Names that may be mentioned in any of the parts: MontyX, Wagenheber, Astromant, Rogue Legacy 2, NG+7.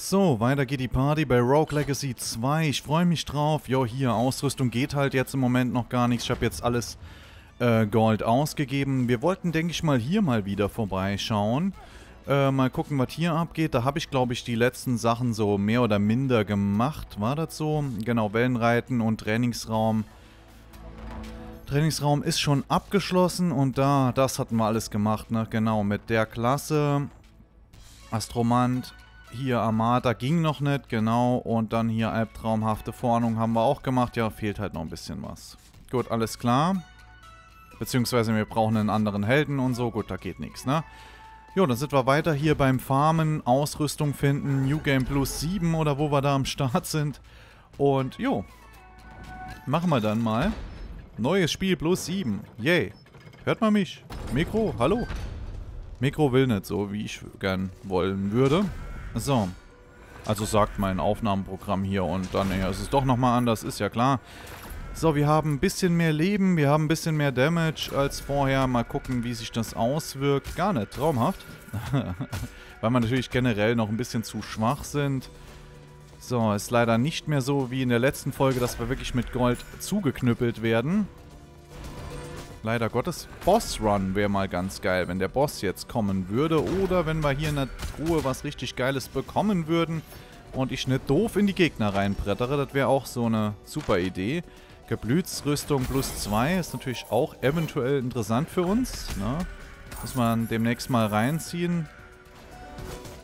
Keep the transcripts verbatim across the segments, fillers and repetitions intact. So, weiter geht die Party bei Rogue Legacy zwei. Ich freue mich drauf. Jo, hier, Ausrüstung geht halt jetzt im Moment noch gar nichts. Ich habe jetzt alles äh, Gold ausgegeben. Wir wollten, denke ich mal, hier mal wieder vorbeischauen. Äh, mal gucken, was hier abgeht. Da habe ich, glaube ich, die letzten Sachen so mehr oder minder gemacht. War das so? Genau, Wellenreiten und Trainingsraum. Trainingsraum ist schon abgeschlossen und da, das hatten wir alles gemacht, ne? Genau, mit der Klasse. Astromant. Hier Armada ging noch nicht, genau. Und dann hier Albtraumhafte Vorahnung haben wir auch gemacht. Ja, fehlt halt noch ein bisschen was. Gut, alles klar. Beziehungsweise wir brauchen einen anderen Helden und so. Gut, da geht nichts, ne? Jo, dann sind wir weiter hier beim Farmen, Ausrüstung finden, New Game Plus sieben oder wo wir da am Start sind. Und jo, machen wir dann mal. Neues Spiel Plus sieben. Yay. Hört man mich? Mikro, hallo? Mikro will nicht so, wie ich gern wollen würde. So, also sagt mein Aufnahmenprogramm hier und dann ja, es ist doch nochmal anders, ist ja klar. So, wir haben ein bisschen mehr Leben, wir haben ein bisschen mehr Damage als vorher. Mal gucken, wie sich das auswirkt. Gar nicht, traumhaft. Weil wir natürlich generell noch ein bisschen zu schwach sind. So, ist leider nicht mehr so wie in der letzten Folge, dass wir wirklich mit Gold zugeknüppelt werden. Leider Gottes. Boss Run wäre mal ganz geil, wenn der Boss jetzt kommen würde. Oder wenn wir hier in der Truhe was richtig Geiles bekommen würden und ich nicht doof in die Gegner reinbrettere. Das wäre auch so eine super Idee. Geblütsrüstung plus zwei ist natürlich auch eventuell interessant für uns. Ne? Muss man demnächst mal reinziehen.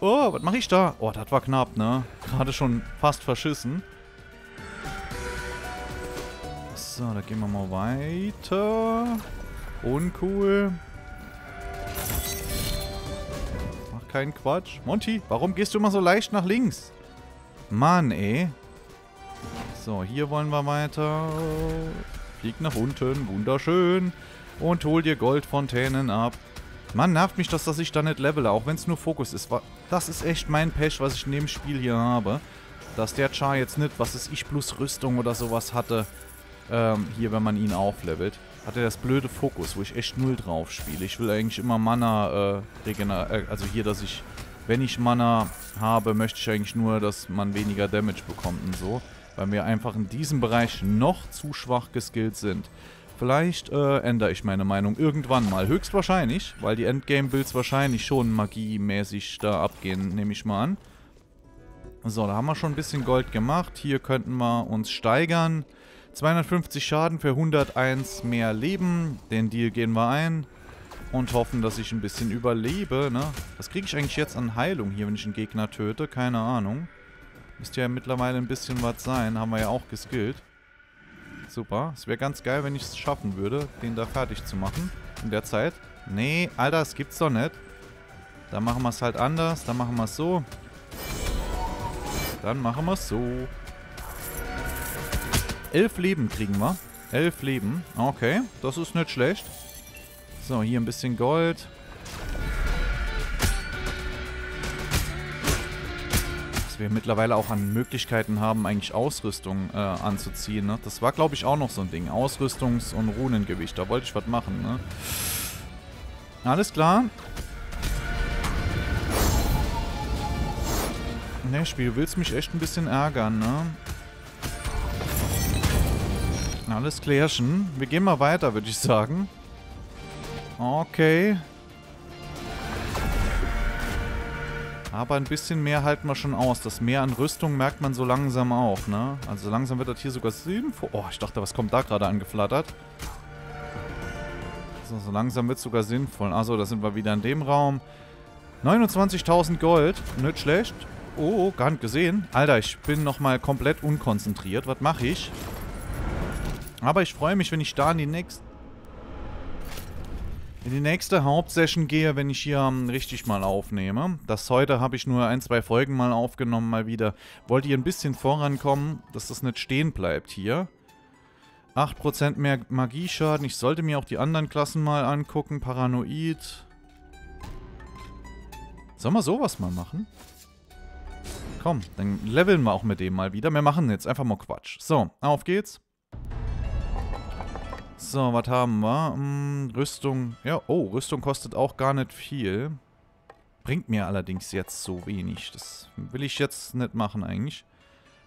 Oh, was mache ich da? Oh, das war knapp, ne? Gerade schon fast verschissen. So, da gehen wir mal weiter. Uncool. Mach keinen Quatsch. Monty, warum gehst du immer so leicht nach links? Mann, ey. So, hier wollen wir weiter. Flieg nach unten. Wunderschön. Und hol dir Goldfontänen ab. Mann, nervt mich das, dass ich da nicht levele, auch wenn es nur Fokus ist. Das ist echt mein Pech, was ich in dem Spiel hier habe. Dass der Char jetzt nicht, was ist ich plus Rüstung oder sowas hatte. Ähm, hier, wenn man ihn auflevelt, hat er das blöde Fokus, wo ich echt null drauf spiele. Ich will eigentlich immer Mana, äh, Regener, äh, also hier, dass ich, wenn ich Mana habe, möchte ich eigentlich nur, dass man weniger Damage bekommt und so. Weil wir einfach in diesem Bereich noch zu schwach geskillt sind. Vielleicht äh, ändere ich meine Meinung irgendwann mal. Höchstwahrscheinlich, weil die Endgame-Builds wahrscheinlich schon magiemäßig da abgehen, nehme ich mal an. So, da haben wir schon ein bisschen Gold gemacht. Hier könnten wir uns steigern. zweihundertfünfzig Schaden für hunderteins mehr Leben. Den Deal gehen wir ein. Und hoffen, dass ich ein bisschen überlebe. Ne? Was kriege ich eigentlich jetzt an Heilung hier, wenn ich einen Gegner töte? Keine Ahnung. Müsste ja mittlerweile ein bisschen was sein. Haben wir ja auch geskillt. Super. Es wäre ganz geil, wenn ich es schaffen würde, den da fertig zu machen. In der Zeit. Nee, Alter, das gibt's doch nicht. Da machen wir es halt anders. Da machen wir es so. Dann machen wir es so. Elf Leben kriegen wir. Elf Leben. Okay, das ist nicht schlecht. So, hier ein bisschen Gold. Dass wir mittlerweile auch an Möglichkeiten haben, eigentlich Ausrüstung äh, anzuziehen. Ne? Das war, glaube ich, auch noch so ein Ding. Ausrüstungs- und Runengewicht. Da wollte ich was machen. Ne? Alles klar. Ne, Spiel, du willst mich echt ein bisschen ärgern, ne? Alles klärchen. Wir gehen mal weiter, würde ich sagen. Okay. Aber ein bisschen mehr halten wir schon aus. Das Mehr an Rüstung merkt man so langsam auch, ne? Also langsam wird das hier sogar sieben... Oh, ich dachte, was kommt da gerade angeflattert? So, so langsam wird es sogar sinnvoll. Achso, da sind wir wieder in dem Raum. neunundzwanzigtausend Gold. Nicht schlecht. Oh, gar nicht gesehen. Alter, ich bin nochmal komplett unkonzentriert. Was mache ich? Aber ich freue mich, wenn ich da in die nächste, in die nächste Hauptsession gehe, wenn ich hier um, richtig mal aufnehme. Das heute habe ich nur ein, zwei Folgen mal aufgenommen, mal wieder. Wollt ihr ein bisschen vorankommen, dass das nicht stehen bleibt hier. acht Prozent mehr Magieschaden. Ich sollte mir auch die anderen Klassen mal angucken. Paranoid. Sollen wir sowas mal machen? Komm, dann leveln wir auch mit dem mal wieder. Wir machen jetzt einfach mal Quatsch. So, auf geht's. So, was haben wir? Hm, Rüstung. Ja, oh, Rüstung kostet auch gar nicht viel. Bringt mir allerdings jetzt so wenig. Das will ich jetzt nicht machen eigentlich.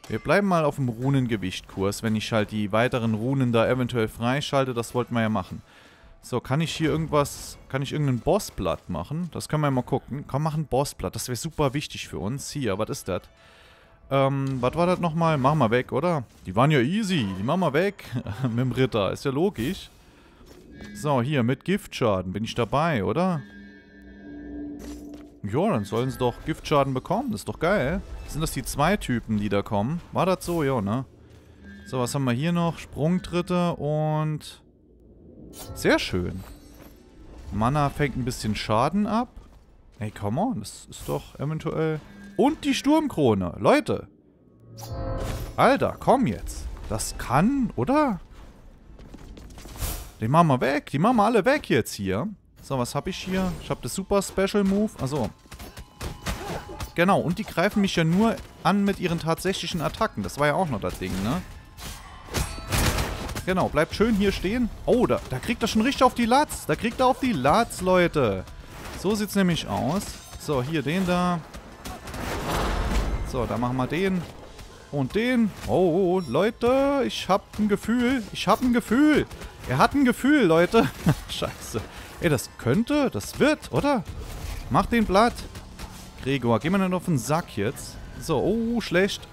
Wir bleiben mal auf dem Runengewichtkurs, wenn ich halt die weiteren Runen da eventuell freischalte. Das wollten wir ja machen. So, kann ich hier irgendwas... Kann ich irgendein Bossblatt machen? Das können wir mal gucken. Komm, mach ein Bossblatt. Das wäre super wichtig für uns. Hier, was ist das? Ähm, was war das nochmal? Machen wir weg, oder? Die waren ja easy. Die machen wir weg. Mit dem Ritter. Ist ja logisch. So, hier, mit Giftschaden bin ich dabei, oder? Ja, dann sollen sie doch Giftschaden bekommen. Das ist doch geil. Sind das die zwei Typen, die da kommen? War das so? Ja, ne? So, was haben wir hier noch? Sprungtritte und... Sehr schön. Mana fängt ein bisschen Schaden ab. Ey, come on. Das ist doch eventuell... Und die Sturmkrone. Leute. Alter, komm jetzt. Das kann, oder? Die machen wir weg. Die machen wir alle weg jetzt hier. So, was habe ich hier? Ich habe das Super Special Move. Achso. Genau, und die greifen mich ja nur an mit ihren tatsächlichen Attacken. Das war ja auch noch das Ding, ne? Genau, bleibt schön hier stehen. Oh, da, da kriegt er schon richtig auf die Latz. Da kriegt er auf die Latz, Leute. So sieht es nämlich aus. So, hier den da. So, da machen wir den. Und den. Oh, Leute, ich habe ein Gefühl. Ich habe ein Gefühl. Er hat ein Gefühl, Leute. Scheiße. Ey, das könnte, das wird, oder? Mach den platt. Gregor, geh mir nicht auf den Sack jetzt. So, oh, schlecht.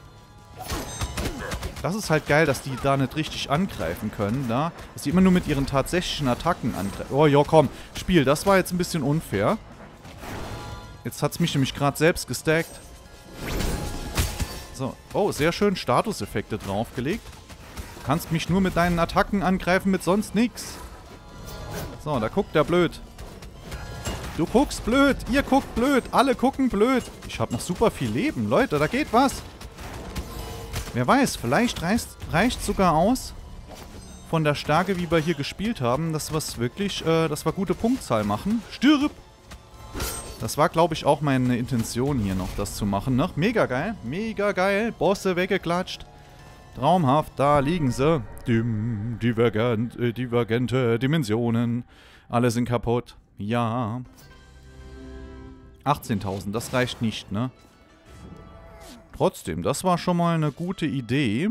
Das ist halt geil, dass die da nicht richtig angreifen können, da. Dass die immer nur mit ihren tatsächlichen Attacken angreifen. Oh, ja, komm. Spiel, das war jetzt ein bisschen unfair. Jetzt hat es mich nämlich gerade selbst gestackt. So. Oh, sehr schön Statuseffekte draufgelegt. Du kannst mich nur mit deinen Attacken angreifen, mit sonst nichts. So, da guckt der blöd. Du guckst blöd. Ihr guckt blöd. Alle gucken blöd. Ich habe noch super viel Leben. Leute, da geht was. Wer weiß, vielleicht reicht es sogar aus, von der Stärke, wie wir hier gespielt haben, dass wir wirklich, äh, dass wir gute Punktzahl machen. Stirb! Das war, glaube ich, auch meine Intention hier noch, das zu machen. Ne? Mega geil, mega geil. Bosse weggeklatscht. Traumhaft, da liegen sie. Dim, divergent, äh, divergente Dimensionen. Alle sind kaputt. Ja. achtzehntausend, das reicht nicht, ne? Trotzdem, das war schon mal eine gute Idee.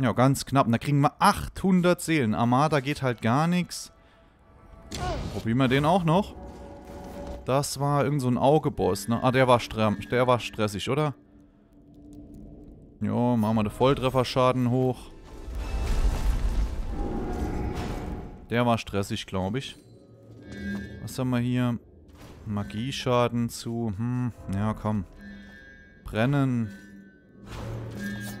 Ja, ganz knapp. Und da kriegen wir achthundert Seelen. Armada geht halt gar nichts. Probieren wir den auch noch. Das war irgend so ein Augeboss, ne? Ah, der war, der war stressig, oder? Jo, machen wir den Volltrefferschaden hoch. Der war stressig, glaube ich. Was haben wir hier? Magieschaden zu. Hm, ja, komm. Brennen.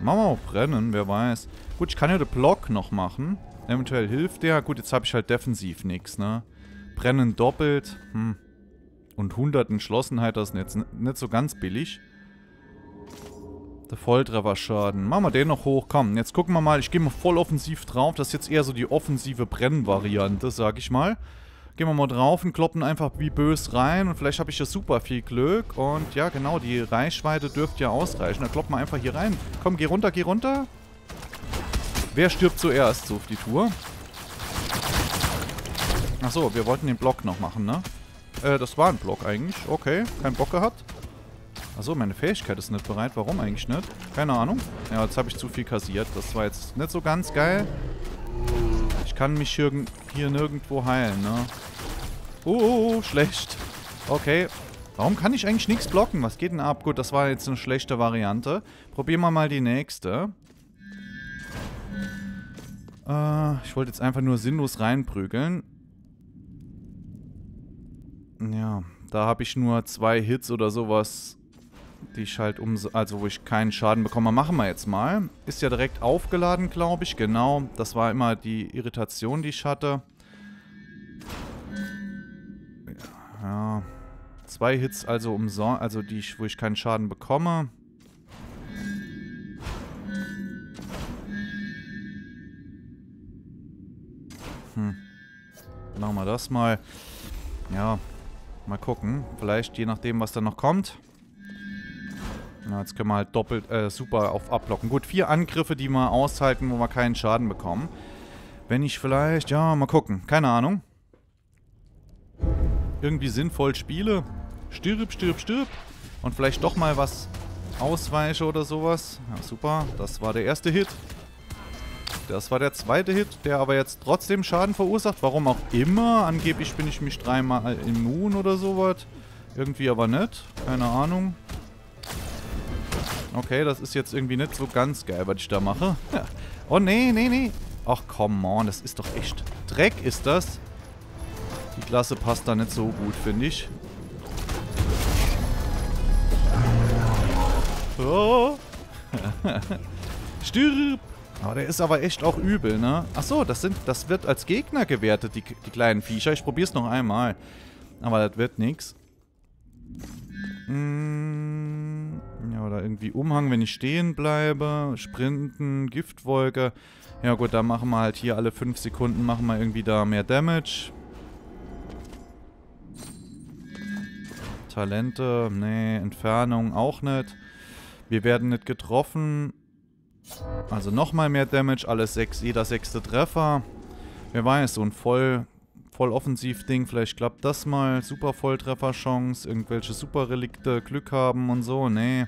Machen wir auch brennen, wer weiß. Gut, ich kann ja den Block noch machen. Eventuell hilft der. Gut, jetzt habe ich halt defensiv nichts, ne? Brennen doppelt. Hm. Und hundert Entschlossenheit, das ist jetzt nicht so ganz billig. Der Volltrefferschaden. Machen wir den noch hoch. Komm, jetzt gucken wir mal. Ich gehe mal voll offensiv drauf. Das ist jetzt eher so die offensive Brennvariante, sag ich mal. Gehen wir mal drauf und kloppen einfach wie böse rein. Und vielleicht habe ich ja super viel Glück. Und ja, genau, die Reichweite dürfte ja ausreichen. Dann kloppen wir einfach hier rein. Komm, geh runter, geh runter. Wer stirbt zuerst so auf die Tour? Achso, wir wollten den Block noch machen, ne? Äh, das war ein Block eigentlich. Okay, keinen Bock gehabt. Achso, meine Fähigkeit ist nicht bereit. Warum eigentlich nicht? Keine Ahnung. Ja, jetzt habe ich zu viel kassiert. Das war jetzt nicht so ganz geil. Ich kann mich hier, hier nirgendwo heilen, ne? Oh, oh, oh, schlecht. Okay. Warum kann ich eigentlich nichts blocken? Was geht denn ab? Gut, das war jetzt eine schlechte Variante. Probieren wir mal die nächste. Äh, ich wollte jetzt einfach nur sinnlos reinprügeln. Ja, da habe ich nur zwei Hits oder sowas, die ich halt um... Also, wo ich keinen Schaden bekomme. Machen wir jetzt mal. Ist ja direkt aufgeladen, glaube ich. Genau, das war immer die Irritation, die ich hatte. Ja, zwei Hits also umsonst, also die, wo ich keinen Schaden bekomme. Hm. Machen wir das mal. Ja, mal gucken. Vielleicht je nachdem, was da noch kommt. Na, jetzt können wir halt doppelt, äh, super auf abblocken. Gut, vier Angriffe, die wir aushalten, wo wir keinen Schaden bekommen. Wenn ich vielleicht, ja, mal gucken. Keine Ahnung. Irgendwie sinnvoll spiele. Stirb, stirb, stirb. Und vielleicht doch mal was ausweiche oder sowas. Ja, super. Das war der erste Hit. Das war der zweite Hit, der aber jetzt trotzdem Schaden verursacht. Warum auch immer. Angeblich bin ich mich dreimal immun oder sowas. Irgendwie aber nicht. Keine Ahnung. Okay, das ist jetzt irgendwie nicht so ganz geil, was ich da mache. Ja. Oh, nee, nee, nee. Ach, come on. Das ist doch echt Dreck, ist das. Die Klasse passt da nicht so gut, finde ich. Oh. Stirb. Aber der ist aber echt auch übel, ne? Achso, das, das wird als Gegner gewertet, die, die kleinen Viecher. Ich probiere es noch einmal. Aber das wird nix. Hm, ja, oder irgendwie Umhang, wenn ich stehen bleibe. Sprinten, Giftwolke. Ja gut, da machen wir halt hier alle fünf Sekunden machen wir irgendwie da mehr Damage. Talente, nee, Entfernung auch nicht. Wir werden nicht getroffen. Also nochmal mehr Damage, alles sechs, jeder sechste Treffer. Wer weiß, so ein voll, voll Offensiv-Ding, vielleicht klappt das mal. Super Volltreffer-Chance, irgendwelche Super-Relikte, Glück haben und so, nee.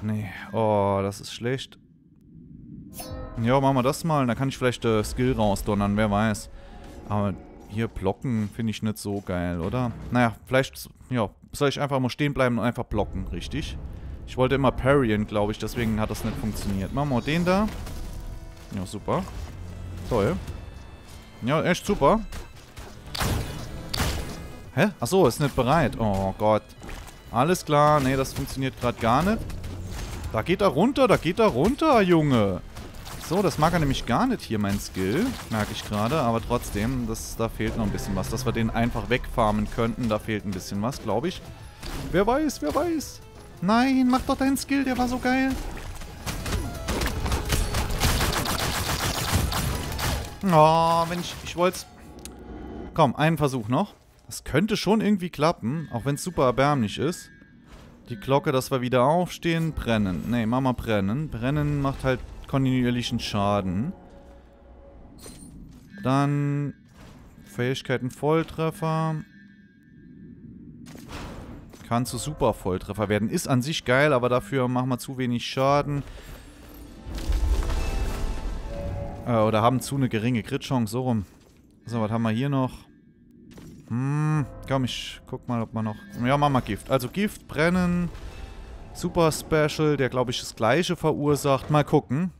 Nee, oh, das ist schlecht. Ja, machen wir das mal, dann kann ich vielleicht äh, Skill rausdonnern, wer weiß. Aber hier blocken finde ich nicht so geil, oder? Naja, vielleicht ja, soll ich einfach mal stehen bleiben und einfach blocken, richtig? Ich wollte immer parryen, glaube ich, deswegen hat das nicht funktioniert. Machen wir den da. Ja, super. Toll. Ja, echt super. Hä? Achso, ist nicht bereit. Oh Gott. Alles klar. Nee, das funktioniert gerade gar nicht. Da geht er runter, da geht er runter, Junge. So, das mag er nämlich gar nicht hier, mein Skill. Merke ich gerade, aber trotzdem, das, da fehlt noch ein bisschen was. Dass wir den einfach wegfarmen könnten, da fehlt ein bisschen was, glaube ich. Wer weiß, wer weiß. Nein, mach doch deinen Skill, der war so geil. Oh, wenn ich... Ich wollte es... Komm, einen Versuch noch. Das könnte schon irgendwie klappen, auch wenn es super erbärmlich ist. Die Glocke, dass wir wieder aufstehen. Brennen. Nee, Mama brennen. Brennen macht halt kontinuierlichen Schaden. Dann... Fähigkeiten Volltreffer... Kann zu super Volltreffer werden. Ist an sich geil, aber dafür machen wir zu wenig Schaden. Äh, oder haben zu eine geringe Crit-Chance. So rum. So, was haben wir hier noch? Hm, komm, ich guck mal, ob man noch... Ja, machen wir Gift. Also Gift, Brennen, Super Special, der, glaube ich, das Gleiche verursacht. Mal gucken.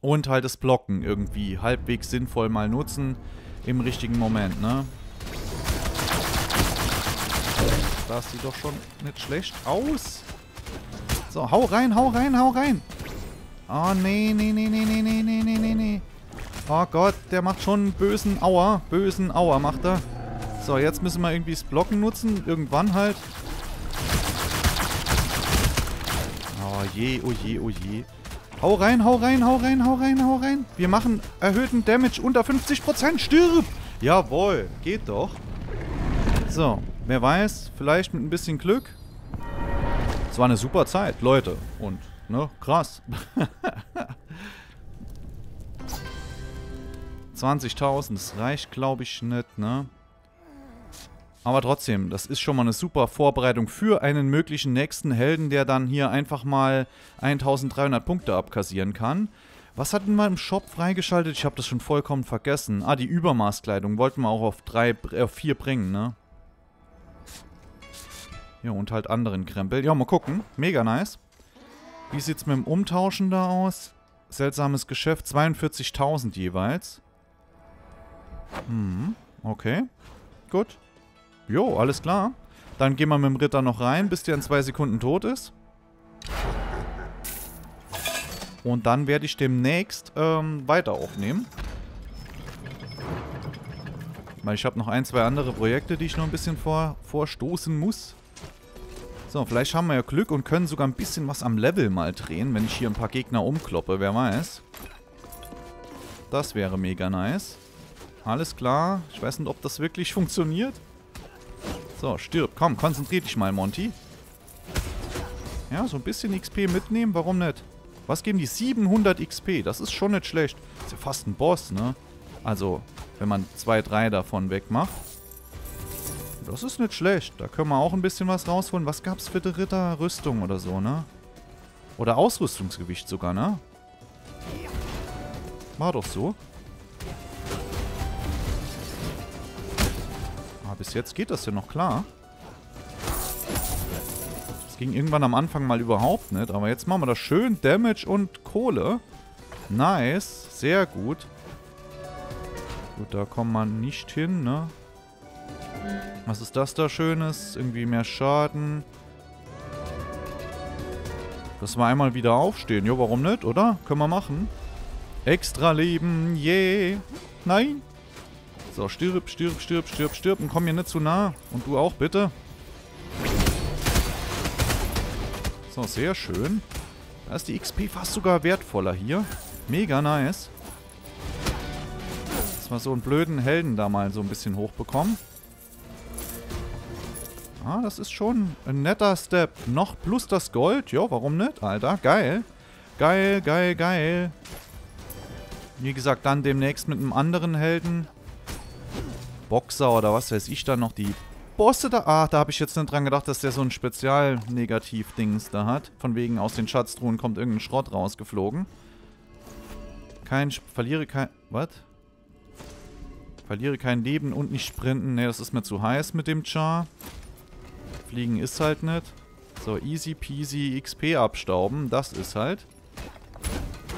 Und halt das Blocken irgendwie halbwegs sinnvoll mal nutzen. Im richtigen Moment, ne? Das sieht doch schon nicht schlecht aus. So, hau rein, hau rein, hau rein. Oh, nee, nee, nee, nee, nee, nee, nee, nee, nee. Oh Gott, der macht schon einen bösen Aua. Bösen Aua macht er. So, jetzt müssen wir irgendwie das Blocken nutzen. Irgendwann halt. Oh je, oh je, oh je. Hau rein, hau rein, hau rein, hau rein, hau rein. Wir machen erhöhten Damage unter fünfzig Prozent. Stirb! Jawohl, geht doch. So. Wer weiß, vielleicht mit ein bisschen Glück. Es war eine super Zeit, Leute. Und, ne, krass. zwanzigtausend, das reicht, glaube ich, nicht, ne? Aber trotzdem, das ist schon mal eine super Vorbereitung für einen möglichen nächsten Helden, der dann hier einfach mal eintausenddreihundert Punkte abkassieren kann. Was hatten wir im Shop freigeschaltet? Ich habe das schon vollkommen vergessen. Ah, die Übermaßkleidung wollten wir auch auf, drei, auf vier bringen, ne? Ja, und halt anderen Krempel. Ja, mal gucken. Mega nice. Wie sieht es mit dem Umtauschen da aus? Seltsames Geschäft. zweiundvierzigtausend jeweils. Hm, okay. Gut. Jo, alles klar. Dann gehen wir mit dem Ritter noch rein, bis der in zwei Sekunden tot ist. Und dann werde ich demnächst ähm, weiter aufnehmen. Weil ich habe noch ein, zwei andere Projekte, die ich noch ein bisschen vor, vorstoßen muss. So, vielleicht haben wir ja Glück und können sogar ein bisschen was am Level mal drehen, wenn ich hier ein paar Gegner umkloppe, wer weiß. Das wäre mega nice. Alles klar. Ich weiß nicht, ob das wirklich funktioniert. So, stirb. Komm, konzentrier dich mal, Monty. Ja, so ein bisschen X P mitnehmen, warum nicht? Was geben die? siebenhundert X P. Das ist schon nicht schlecht. Ist ja fast ein Boss, ne? Also, wenn man zwei, drei davon wegmacht. Das ist nicht schlecht. Da können wir auch ein bisschen was rausholen. Was gab's für die Ritterrüstung oder so, ne? Oder Ausrüstungsgewicht sogar, ne? War doch so. Ah, bis jetzt geht das ja noch klar. Das ging irgendwann am Anfang mal überhaupt nicht. Aber jetzt machen wir das schön. Damage und Kohle. Nice. Sehr gut. Gut, da kommt man nicht hin, ne? Was ist das da Schönes? Irgendwie mehr Schaden. Dass wir einmal wieder aufstehen. Jo, warum nicht, oder? Können wir machen. Extra Leben, yeah. Nein. So, stirb, stirb, stirb, stirb, stirb. Und komm mir nicht zu nah. Und du auch, bitte. So, sehr schön. Da ist die X P fast sogar wertvoller hier. Mega nice. Dass wir so einen blöden Helden da mal so ein bisschen hochbekommen. Ah, das ist schon ein netter Step. Noch plus das Gold. Jo, warum nicht? Alter, geil. Geil, geil, geil. Wie gesagt, dann demnächst mit einem anderen Helden. Boxer oder was weiß ich da noch. Die Bosse da. Ach, da habe ich jetzt nicht dran gedacht, dass der so ein Spezial-Negativ-Dings da hat. Von wegen, aus den Schatztruhen kommt irgendein Schrott rausgeflogen. Kein... Sp verliere kein... Was? Verliere kein Leben und nicht sprinten. Ne, das ist mir zu heiß mit dem Char. Fliegen ist halt nicht. So, easy peasy X P abstauben. Das ist halt.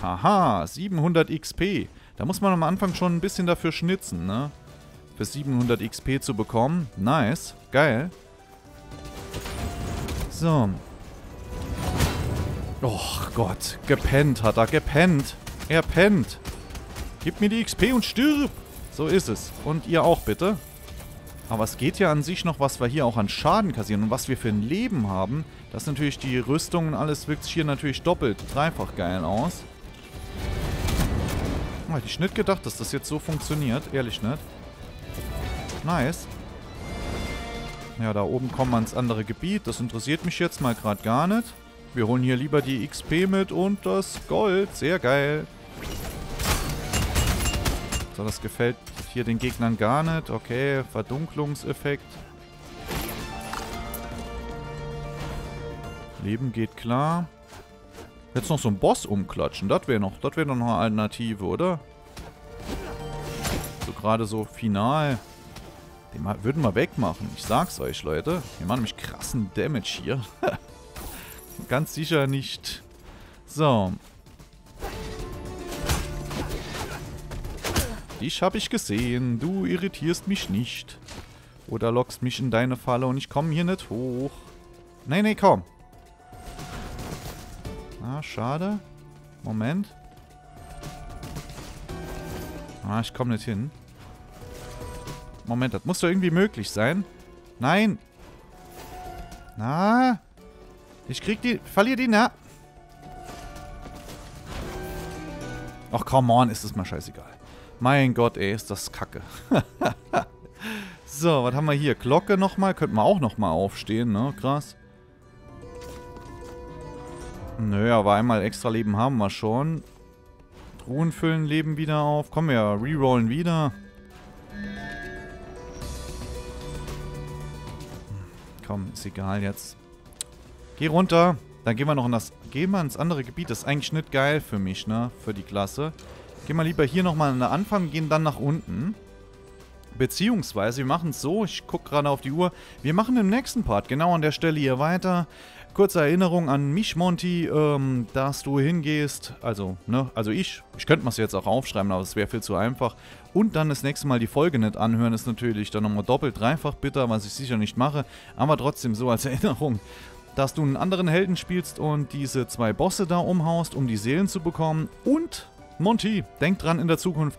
Aha, siebenhundert X P. Da muss man am Anfang schon ein bisschen dafür schnitzen, ne? Für siebenhundert X P zu bekommen. Nice. Geil. So. Och Gott. Gepennt hat er. Gepennt. Er pennt. Gib mir die X P und stirb. So ist es. Und ihr auch bitte. Aber es geht ja an sich noch, was wir hier auch an Schaden kassieren und was wir für ein Leben haben. Das ist natürlich die Rüstung und alles wirkt hier natürlich doppelt, dreifach geil aus. Oh, hätte ich nicht gedacht, dass das jetzt so funktioniert. Ehrlich nicht. Nice. Ja, da oben kommen wir ins andere Gebiet. Das interessiert mich jetzt mal gerade gar nicht. Wir holen hier lieber die X P mit und das Gold. Sehr geil. So, das gefällt hier den Gegnern gar nicht. Okay, Verdunklungseffekt. Leben geht klar. Jetzt noch so einen Boss umklatschen. Das wäre noch, das wäre noch eine Alternative, oder? So gerade so final. Den würden wir wegmachen. Ich sag's euch, Leute. Wir machen nämlich krassen Damage hier. Ganz sicher nicht. So. Dich habe ich gesehen. Du irritierst mich nicht. Oder lockst mich in deine Falle und ich komme hier nicht hoch. Nee, nee, komm. Ah, schade. Moment. Ah, ich komme nicht hin. Moment, das muss doch irgendwie möglich sein. Nein. Na. Ich krieg die... Verliere die... Na. Ach, come on. Ist es mal scheißegal. Mein Gott, ey, ist das Kacke. So, was haben wir hier? Glocke nochmal. Könnten wir auch nochmal aufstehen, ne? Krass. Nö, aber einmal extra Leben haben wir schon. Truhen füllen Leben wieder auf. Komm, wir rerollen wieder. Komm, ist egal jetzt. Geh runter. Dann gehen wir noch in das... Gehen wir ins andere Gebiet. Das ist eigentlich nicht geil für mich, ne? Für die Klasse. Gehen wir lieber hier nochmal an den Anfang, gehen dann nach unten. Beziehungsweise, wir machen es so, ich gucke gerade auf die Uhr, wir machen im nächsten Part genau an der Stelle hier weiter. Kurze Erinnerung an mich, Monty, ähm, dass du hingehst, also, ne, also ich, ich könnte mir es jetzt auch aufschreiben, aber es wäre viel zu einfach. Und dann das nächste Mal die Folge nicht anhören, ist natürlich dann nochmal doppelt, dreifach bitter, was ich sicher nicht mache, aber trotzdem so als Erinnerung. Dass du einen anderen Helden spielst und diese zwei Bosse da umhaust, um die Seelen zu bekommen und... Monty, denk dran in der Zukunft,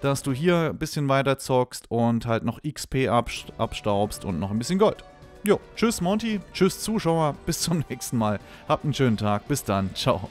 dass du hier ein bisschen weiter zockst und halt noch X P abstaubst und noch ein bisschen Gold. Jo, tschüss Monty, tschüss Zuschauer, bis zum nächsten Mal. Habt einen schönen Tag, bis dann, ciao.